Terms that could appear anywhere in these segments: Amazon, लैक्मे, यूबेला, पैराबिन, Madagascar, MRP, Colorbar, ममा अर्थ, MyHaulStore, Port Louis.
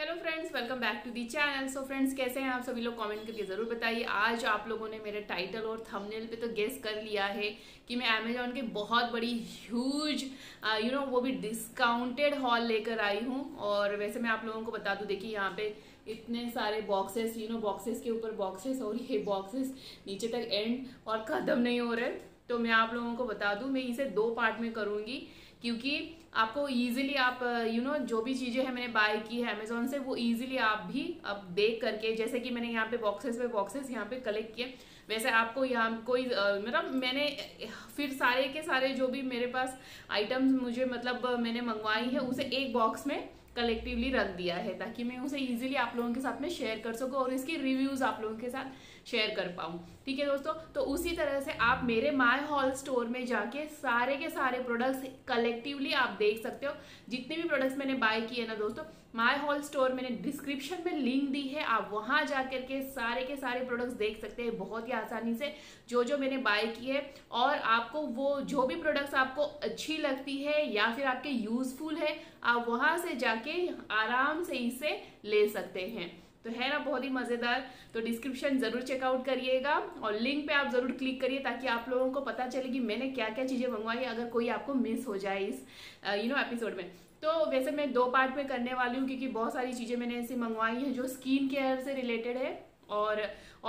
Hello friends, welcome back to the channel. So friends, कैसे हैं आप सभी लोग? कमेंट करके ज़रूर बताइए। आज आप लोगों ने मेरे टाइटल और थंबनेल पे तो गेस कर लिया है कि मैं अमेजॉन के बहुत बड़ी ह्यूज वो भी डिस्काउंटेड हॉल लेकर आई हूँ। और वैसे मैं आप लोगों को बता दूँ, देखिए यहाँ पे इतने सारे बॉक्सेस, बॉक्सेस के ऊपर बॉक्सेस और ये बॉक्सेस नीचे तक एंड और ख़त्म नहीं हो रहे। तो मैं आप लोगों को बता दूँ, मैं इसे 2 पार्ट में करूँगी क्योंकि आपको ईजिली आप जो भी चीज़ें हैं मैंने बाय की है अमेज़ॉन से वो ईजिली आप भी अब देख करके, जैसे कि मैंने यहाँ पे बॉक्सेस यहाँ पे कलेक्ट किए, वैसे आपको यहाँ कोई मतलब मैंने फिर सारे के सारे जो भी मेरे पास आइटम्स मुझे मैंने मंगवाई है उसे एक बॉक्स में कलेक्टिवली रख दिया है ताकि मैं उसे ईजिली आप लोगों के साथ में शेयर कर सकूँ और इसकी रिव्यूज़ आप लोगों के साथ शेयर कर पाऊँ। ठीक है दोस्तों, तो उसी तरह से आप मेरे माय हॉल स्टोर में जाके सारे के सारे प्रोडक्ट्स कलेक्टिवली आप देख सकते हो। जितने भी प्रोडक्ट्स मैंने बाय किए ना दोस्तों, माय हॉल स्टोर मैंने डिस्क्रिप्शन में लिंक दी है, आप वहाँ जा कर के सारे प्रोडक्ट्स देख सकते हैं बहुत ही आसानी से, जो मैंने बाय की है। और आपको वो जो भी प्रोडक्ट्स आपको अच्छी लगती है या फिर आपके यूजफुल है, आप वहाँ से जाके आराम से इसे ले सकते हैं। तो है ना बहुत ही मज़ेदार। तो डिस्क्रिप्शन ज़रूर चेकआउट करिएगा और लिंक पे आप ज़रूर क्लिक करिए ताकि आप लोगों को पता चले कि मैंने क्या क्या चीज़ें मंगवाई, अगर कोई आपको मिस हो जाए इस एपिसोड में। तो वैसे मैं 2 पार्ट में करने वाली हूँ क्योंकि बहुत सारी चीज़ें मैंने ऐसी मंगवाई हैं जो स्किन केयर से रिलेटेड है और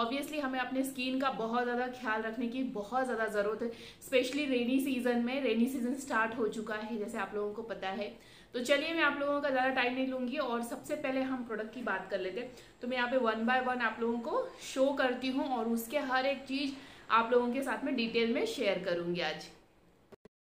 ऑब्वियसली हमें अपने स्किन का बहुत ज़्यादा ख्याल रखने की बहुत ज़्यादा ज़रूरत है, स्पेशली रेनी सीजन में। रेनी सीजन स्टार्ट हो चुका है जैसे आप लोगों को पता है। तो चलिए, मैं आप लोगों का ज़्यादा टाइम नहीं लूँगी और सबसे पहले हम प्रोडक्ट की बात कर लेते हैं। तो मैं यहाँ पे 1 बाय 1 आप लोगों को शो करती हूँ और उसके हर एक चीज़ आप लोगों के साथ में डिटेल में शेयर करूँगी आज।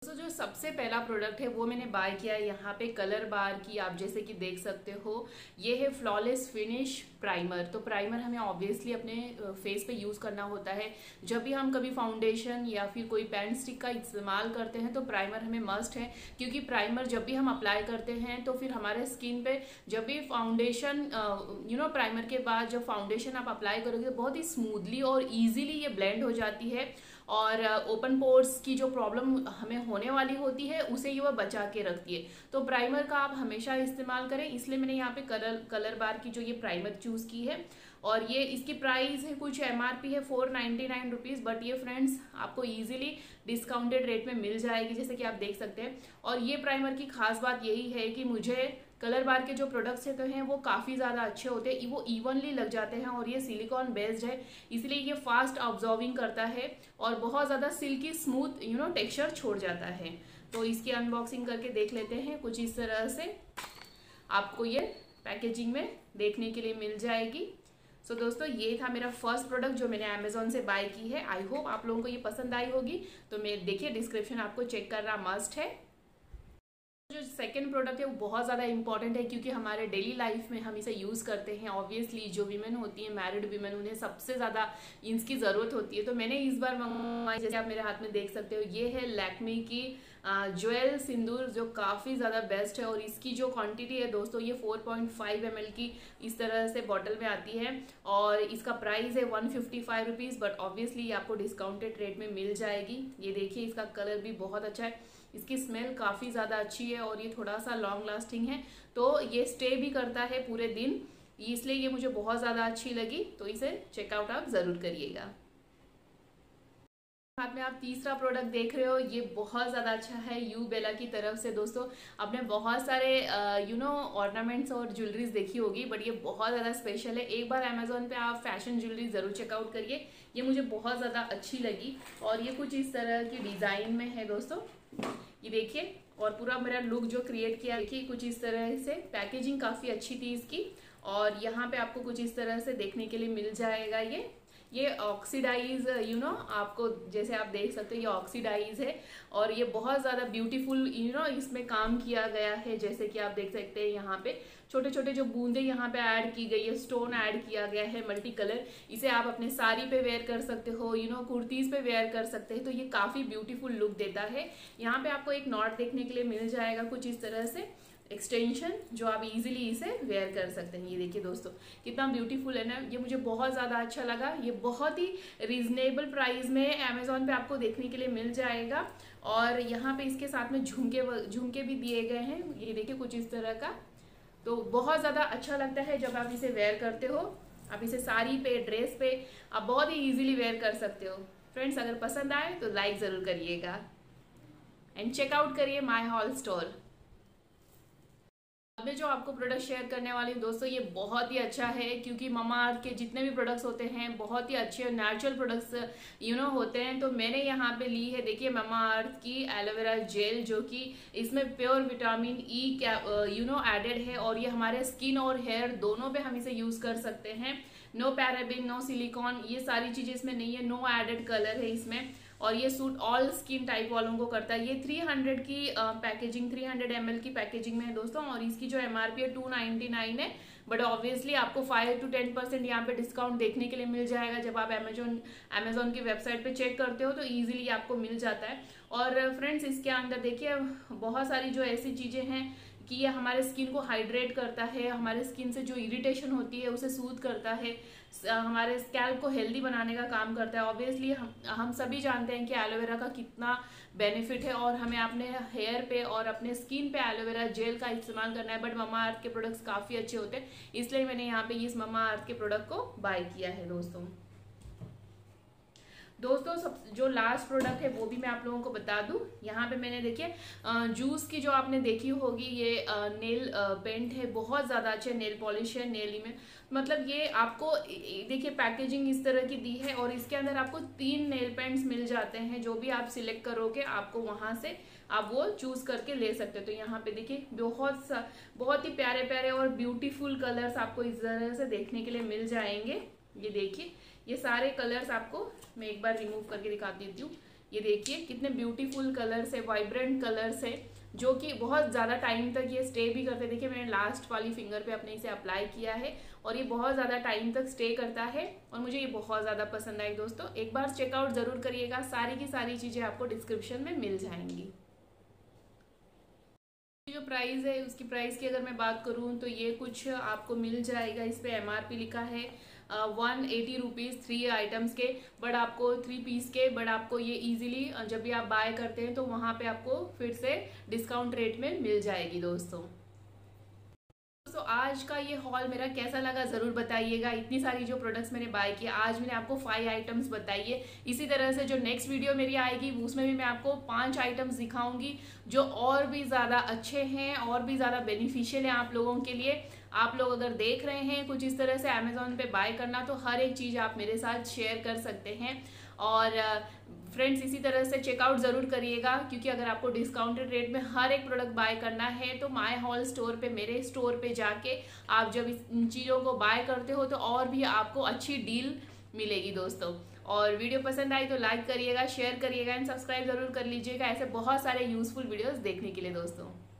तो जो सबसे पहला प्रोडक्ट है वो मैंने बाय किया है यहाँ पे कलर बार की, आप जैसे कि देख सकते हो। ये है फ्लॉलेस फिनिश प्राइमर। तो प्राइमर हमें ऑब्वियसली अपने फेस पे यूज़ करना होता है, जब भी हम कभी फाउंडेशन या फिर कोई पैन स्टिक का इस्तेमाल करते हैं तो प्राइमर हमें मस्ट है क्योंकि प्राइमर जब भी हम अप्लाई करते हैं तो फिर हमारे स्किन पे जब भी फाउंडेशन प्राइमर के बाद जब फाउंडेशन आप अप्लाई करोगे तो बहुत ही स्मूथली और ईजिली ये ब्लेंड हो जाती है और ओपन पोर्स की जो प्रॉब्लम हमें होने वाली होती है उसे ये वह बचा के रखती है। तो प्राइमर का आप हमेशा इस्तेमाल करें, इसलिए मैंने यहाँ पे कलर बार की जो ये प्राइमर चूज़ की है। और ये इसकी प्राइस है कुछ MRP है 499 रुपीज़, बट ये फ्रेंड्स आपको ईजिली डिस्काउंटेड रेट में मिल जाएगी जैसे कि आप देख सकते हैं। और ये प्राइमर की खास बात यही है कि मुझे कलर बार के जो प्रोडक्ट्स हैं वो काफ़ी ज़्यादा अच्छे होते हैं, वो इवनली लग जाते हैं और ये सिलिकॉन बेस्ड है इसलिए ये फास्ट ऑब्जॉर्विंग करता है और बहुत ज़्यादा सिल्की स्मूथ टेक्सचर छोड़ जाता है। तो इसकी अनबॉक्सिंग करके देख लेते हैं। कुछ इस तरह से आपको ये पैकेजिंग में देखने के लिए मिल जाएगी। सो दोस्तों, ये था मेरा फर्स्ट प्रोडक्ट जो मैंने अमेज़ॉन से बाय की है। आई होप आप लोगों को ये पसंद आई होगी। तो मैं देखिए डिस्क्रिप्शन आपको चेक करना मस्ट है। जो सेकंड प्रोडक्ट है वो बहुत ज़्यादा इंपॉर्टेंट है क्योंकि हमारे डेली लाइफ में हम इसे यूज़ करते हैं। ऑब्वियसली जो वीमेन होती हैं, मैरिड वीमेन, उन्हें सबसे ज़्यादा इसकी ज़रूरत होती है। तो मैंने इस बार मंगवाई, जैसे आप मेरे हाथ में देख सकते हो, ये है लैक्मे की ज्वेल सिंदूर जो काफ़ी ज़्यादा बेस्ट है। और इसकी जो क्वांटिटी है दोस्तों ये 4.5 ml की इस तरह से बॉटल में आती है और इसका प्राइस है 155 रुपीज़, बट ऑब्वियसली आपको डिस्काउंटेड रेट में मिल जाएगी। ये देखिए, इसका कलर भी बहुत अच्छा है, इसकी स्मेल काफ़ी ज़्यादा अच्छी है और ये थोड़ा सा लॉन्ग लास्टिंग है तो ये स्टे भी करता है पूरे दिन, इसलिए ये मुझे बहुत ज़्यादा अच्छी लगी। तो इसे चेकआउट आप ज़रूर करिएगा। हाथ में आप तीसरा प्रोडक्ट देख रहे हो, ये बहुत ज़्यादा अच्छा है यूबेला की तरफ से। दोस्तों, आपने बहुत सारे ऑर्नामेंट्स और ज्वेलरीज देखी होगी, बट ये बहुत ज़्यादा स्पेशल है। एक बार अमेज़ॉन पे आप फैशन ज्वेलरी ज़रूर चेकआउट करिए, ये मुझे बहुत ज़्यादा अच्छी लगी। और ये कुछ इस तरह की डिज़ाइन में है दोस्तों, ये देखिए। और पूरा मेरा लुक जो क्रिएट किया, देखिए कुछ इस तरह से, पैकेजिंग काफ़ी अच्छी थी इसकी। और यहाँ पर आपको कुछ इस तरह से देखने के लिए मिल जाएगा। ये ऑक्सीडाइज आपको जैसे आप देख सकते हो ये ऑक्सीडाइज है और ये बहुत ज़्यादा ब्यूटीफुल इसमें काम किया गया है। जैसे कि आप देख सकते हैं यहाँ पे छोटे छोटे जो बूंदे यहाँ पे ऐड की गई है, स्टोन ऐड किया गया है मल्टी कलर। इसे आप अपने साड़ी पे वेयर कर सकते हो, कुर्तीज़ पे वेयर कर सकते हैं, तो ये काफ़ी ब्यूटीफुल लुक देता है। यहाँ पर आपको एक नॉट देखने के लिए मिल जाएगा, कुछ इस तरह से एक्सटेंशन जो आप इजीली इसे वेयर कर सकते हैं। ये देखिए दोस्तों, कितना ब्यूटीफुल है ना, ये मुझे बहुत ज़्यादा अच्छा लगा। ये बहुत ही रीजनेबल प्राइस में अमेज़ॉन पे आपको देखने के लिए मिल जाएगा। और यहाँ पे इसके साथ में झुमके भी दिए गए हैं, ये देखिए कुछ इस तरह का। तो बहुत ज़्यादा अच्छा लगता है जब आप इसे वेयर करते हो। आप इसे साड़ी पे, ड्रेस पे आप बहुत ही इजीली वेयर कर सकते हो। फ्रेंड्स, अगर पसंद आए तो लाइक ज़रूर करिएगा एंड चेकआउट करिए माय हॉल स्टोर। अब मैं जो आपको प्रोडक्ट शेयर करने वाली हूँ दोस्तों, ये बहुत ही अच्छा है क्योंकि ममा अर्थ के जितने भी प्रोडक्ट्स होते हैं बहुत ही अच्छे नेचुरल प्रोडक्ट्स होते हैं। तो मैंने यहाँ पे ली है, देखिए, ममा अर्थ की एलोवेरा जेल, जो कि इसमें प्योर विटामिन ई एडेड है और ये हमारे स्किन और हेयर दोनों पे हम इसे यूज़ कर सकते हैं। नो पैराबिन, नो सिलिकॉन, ये सारी चीज़ें इसमें नहीं है। नो एडेड कलर है इसमें और ये सूट ऑल स्किन टाइप वालों को करता है। ये 300 की पैकेजिंग, 300 ml की पैकेजिंग में है दोस्तों और इसकी जो MRP है 299 है, बट ऑब्वियसली आपको 5 to 10% यहाँ पे डिस्काउंट देखने के लिए मिल जाएगा। जब आप अमेजोन की वेबसाइट पे चेक करते हो तो ईजिली आपको मिल जाता है। और फ्रेंड्स, इसके अंदर देखिए बहुत सारी जो ऐसी चीज़ें हैं कि ये हमारे स्किन को हाइड्रेट करता है, हमारे स्किन से जो इरिटेशन होती है उसे सूद करता है, हमारे स्कैल्प को हेल्दी बनाने का काम करता है। ऑब्वियसली हम सभी जानते हैं कि एलोवेरा का कितना बेनिफिट है और हमें अपने हेयर पे और अपने स्किन पे एलोवेरा जेल का इस्तेमाल करना है, बट ममा अर्थ के प्रोडक्ट्स काफ़ी अच्छे होते हैं, इसलिए मैंने यहाँ पे इस ममा अर्थ के प्रोडक्ट को बाय किया है दोस्तों। जो लास्ट प्रोडक्ट है वो भी मैं आप लोगों को बता दूं। यहाँ पे मैंने देखिए जूस की, जो आपने देखी होगी, ये नेल पेंट है, बहुत ज़्यादा अच्छे नेल पॉलिश है, नेल में मतलब ये आपको देखिए पैकेजिंग इस तरह की दी है और इसके अंदर आपको 3 नेल पेंट्स मिल जाते हैं। जो भी आप सिलेक्ट करोगे आपको वहाँ से आप वो चूज़ करके ले सकते हो। तो यहाँ पे देखिए बहुत ही प्यारे प्यारे और ब्यूटीफुल कलर्स आपको इस तरह से देखने के लिए मिल जाएंगे। ये देखिए, ये सारे कलर्स आपको मैं एक बार रिमूव करके दिखा देती हूँ। ये देखिए कितने ब्यूटीफुल कलर्स है, वाइब्रेंट कलर्स है, जो कि बहुत ज़्यादा टाइम तक ये स्टे भी करते हैं। देखिए मैंने लास्ट वाली फिंगर पे अपने इसे अप्लाई किया है और ये बहुत ज़्यादा टाइम तक स्टे करता है और मुझे ये बहुत ज़्यादा पसंद आई दोस्तों। एक बार चेकआउट ज़रूर करिएगा, सारी की सारी चीज़ें आपको डिस्क्रिप्शन में मिल जाएंगी। जो प्राइस है, उसकी प्राइस की अगर मैं बात करूँ तो ये कुछ आपको मिल जाएगा। इस पर MRP लिखा है 180 रुपीज़ 3 आइटम्स के, बट आपको 3 पीस के, बट आपको ये इजीली जब भी आप बाय करते हैं तो वहाँ पे आपको फिर से डिस्काउंट रेट में मिल जाएगी दोस्तों। आज का ये हॉल मेरा कैसा लगा ज़रूर बताइएगा। इतनी सारी जो प्रोडक्ट्स मैंने बाय किए, आज मैंने आपको 5 आइटम्स बताई है। इसी तरह से जो नेक्स्ट वीडियो मेरी आएगी उसमें भी मैं आपको 5 आइटम्स दिखाऊंगी जो और भी ज़्यादा अच्छे हैं और भी ज़्यादा बेनिफिशियल हैं आप लोगों के लिए। आप लोग अगर देख रहे हैं कुछ इस तरह से अमेजोन पे बाय करना, तो हर एक चीज़ आप मेरे साथ शेयर कर सकते हैं। और फ्रेंड्स, इसी तरह से चेकआउट ज़रूर करिएगा क्योंकि अगर आपको डिस्काउंटेड रेट में हर एक प्रोडक्ट बाय करना है तो माय हॉल स्टोर पे, मेरे स्टोर पे जाके आप जब इन चीज़ों को बाय करते हो तो और भी आपको अच्छी डील मिलेगी दोस्तों। और वीडियो पसंद आई तो लाइक करिएगा, शेयर करिएगा एंड सब्सक्राइब ज़रूर कर लीजिएगा ऐसे बहुत सारे यूज़फुल वीडियोज़ देखने के लिए दोस्तों।